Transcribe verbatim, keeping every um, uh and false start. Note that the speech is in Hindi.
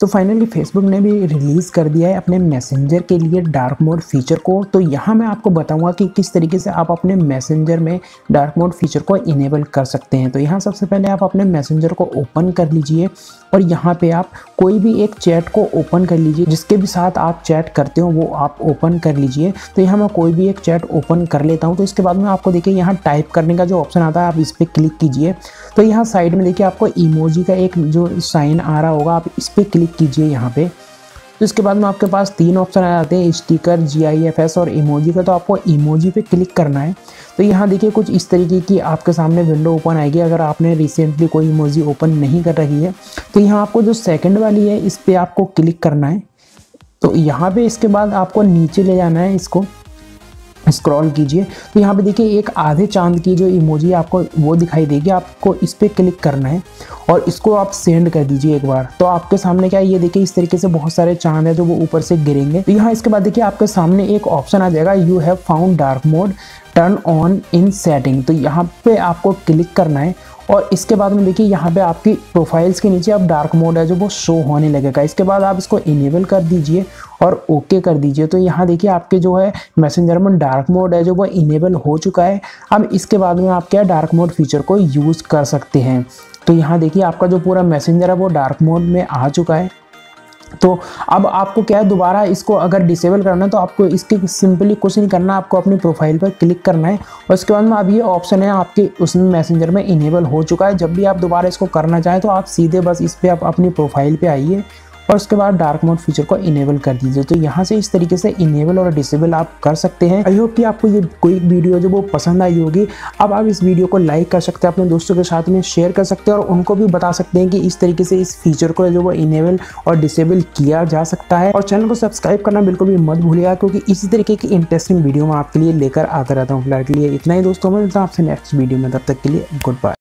तो फाइनली फेसबुक ने भी रिलीज़ कर दिया है अपने मैसेंजर के लिए डार्क मोड फीचर को। तो यहाँ मैं आपको बताऊंगा कि किस तरीके से आप अपने मैसेंजर में डार्क मोड फीचर को इनेबल कर सकते हैं। तो यहाँ सबसे पहले आप अपने मैसेंजर को ओपन कर लीजिए और यहाँ पे आप कोई भी एक चैट को ओपन कर लीजिए, जिसके भी साथ आप चैट करते हो वो आप ओपन कर लीजिए। तो यहाँ मैं कोई भी एक चैट ओपन कर लेता हूँ। तो इसके बाद में आपको देखिए यहाँ टाइप करने का जो ऑप्शन आता है आप इस पर क्लिक कीजिए। तो यहाँ साइड में देखिए आपको इमोजी का एक जो साइन आ रहा होगा आप इस पर क्लिक कीजिए यहाँ पे। तो इसके बाद में आपके पास तीन ऑप्शन आ जाते हैं, स्टिकर, जीआईएफएस और इमोजी का। तो आपको इमोजी पे क्लिक करना है। तो यहाँ देखिए कुछ इस तरीके की आपके सामने विंडो ओपन आएगी, अगर आपने रिसेंटली कोई इमोजी ओपन नहीं कर रही है। तो यहाँ आपको जो सेकंड वाली है इस पर आपको क्लिक करना है। तो यहाँ पर इसके बाद आपको नीचे ले जाना है, इसको स्क्रॉल कीजिए। तो यहाँ पे देखिए एक आधे चांद की जो इमोजी आपको वो दिखाई देगी, आपको इस पर क्लिक करना है और इसको आप सेंड कर दीजिए एक बार। तो आपके सामने क्या है ये देखिए इस तरीके से बहुत सारे चांद है जो वो ऊपर से गिरेंगे। तो यहाँ इसके बाद देखिए आपके सामने एक ऑप्शन आ जाएगा, you have found dark mode turn on in setting. तो यहाँ पे आपको क्लिक करना है और इसके बाद में देखिए यहाँ पे आपकी प्रोफाइल्स के नीचे आप डार्क मोड है जो वो शो होने लगेगा। इसके बाद आप इसको इनेबल कर दीजिए और ओके कर दीजिए। तो यहाँ देखिए आपके जो है मैसेंजर में डार्क मोड है जो वो इनेबल हो चुका है। अब इसके बाद में आप क्या डार्क मोड फीचर को यूज़ कर सकते हैं। तो यहाँ देखिए आपका जो पूरा मैसेंजर है वो डार्क मोड में आ चुका है। तो अब आपको क्या है दोबारा इसको अगर डिसेबल करना है तो आपको इसके सिंपली कुछ नहीं करना, आपको अपनी प्रोफाइल पर क्लिक करना है और उसके बाद में अब ये ऑप्शन है आपके उसमें मैसेंजर में इनेबल हो चुका है। जब भी आप दोबारा इसको करना चाहें तो आप सीधे बस इस पर आप अपनी प्रोफाइल पे आइए और उसके बाद डार्क मोड फीचर को इनेबल कर दीजिए। तो यहाँ से इस तरीके से इनेबल और डिसेबल आप कर सकते हैं। आई होप कि आपको ये कोई वीडियो जो वो पसंद आई होगी। अब आप इस वीडियो को लाइक कर सकते हैं, अपने दोस्तों के साथ में शेयर कर सकते हैं और उनको भी बता सकते हैं कि इस तरीके से इस फीचर को जो वो इनेबल और डिसेबल किया जा सकता है। और चैनल को सब्सक्राइब करना बिल्कुल भी मत भूलिएगा, क्योंकि इसी तरीके की इंटरेस्टिंग वीडियो मैं आपके लिए लेकर आता रहता हूँ। फिलहाल के लिए इतना ही दोस्तों, मैं मिलता हूँ आपसे नेक्स्ट वीडियो में। तब तक के लिए गुड बाय।